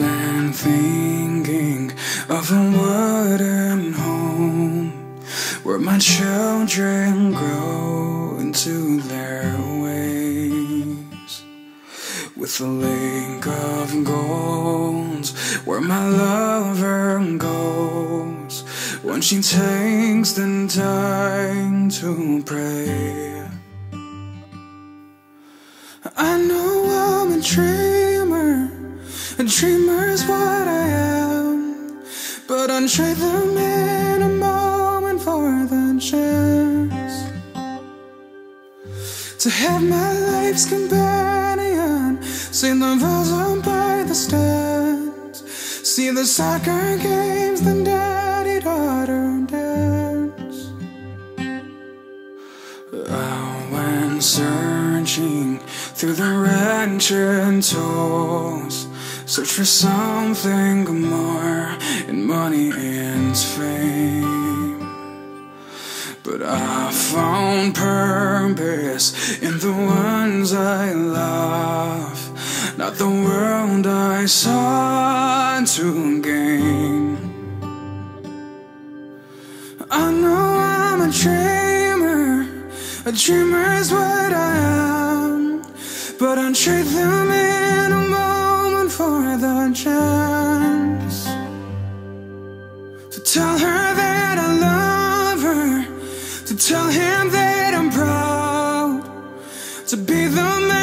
been thinking of a modern home where my children grow into their ways, with a link of gold where my lover goes when she takes the time to pray. I know I'm a dreamer, a dreamer's what I am, but I'd trade them in a moment for the chance to have my life's companion, see the puzzle by the stands, see the soccer games, the daddy-daughter dance. I went searching through the wretched toils, search for something more in money and fame, but I found purpose in the ones I love, not the world I sought to gain. I know I'm a dreamer is what I am, but I'd trade them in a moment for the chance to tell her that I love her, to tell him that I'm proud to be the man